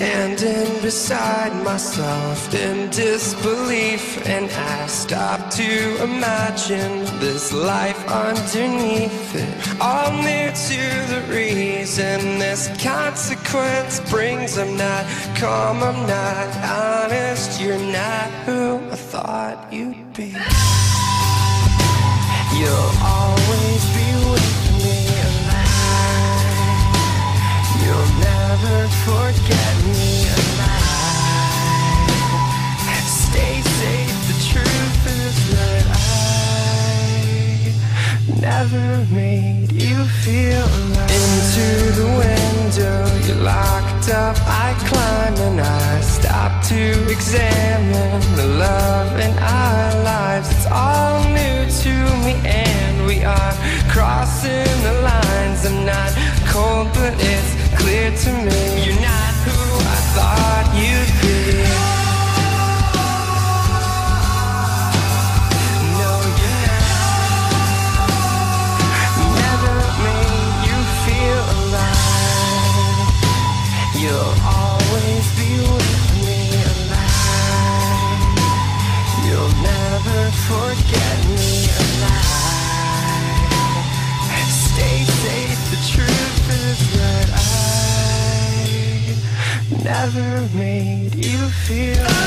standing beside myself in disbelief, and I stop to imagine this life underneath it. All new to the reason this consequence brings. I'm not calm, I'm not honest. You're not who I thought you'd be. You'll always be with me alive. You'll never forget me alive. Stay safe, the truth is that I never made you feel alive. Into the window, you're locked up. I climb and I stop to examine the love in our lives. It's all new to me and we are crossing the lines. I'm not cold, but it's clear to me you're not who I thought you'd be. No, you're not. Never made you feel alive. You'll always be with me alive. You'll never forget me. Never made you feel alive.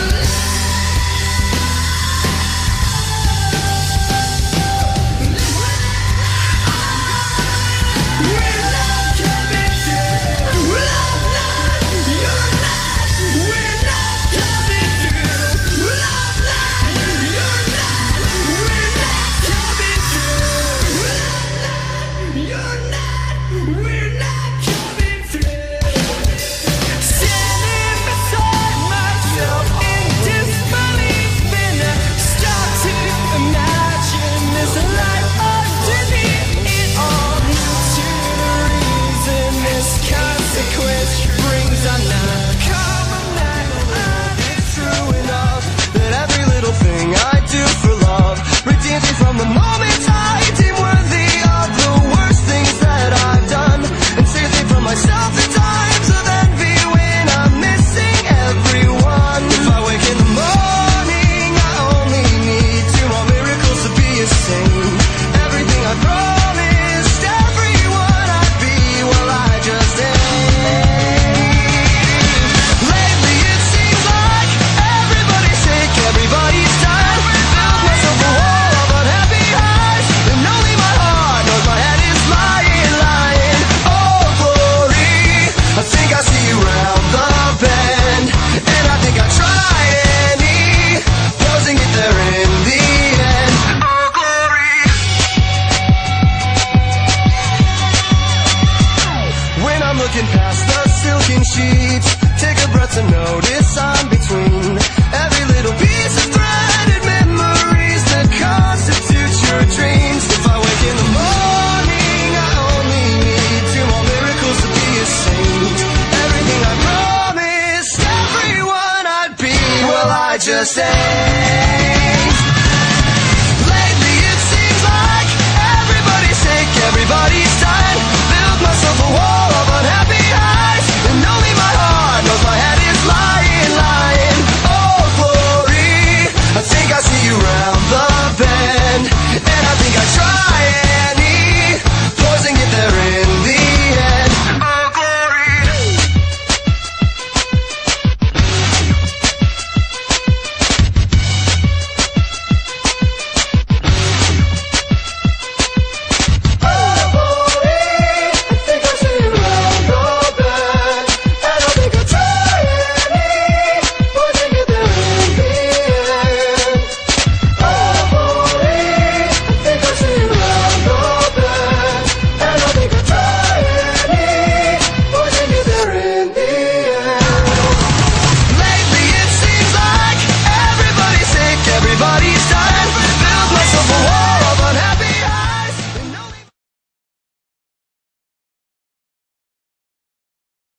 Past the silken sheets, take a breath to notice I'm between every little piece of threaded memories that constitute your dreams. If I wake in the morning, I only need two more miracles to be a saint. Everything I promised everyone I'd be, well, I just ain't.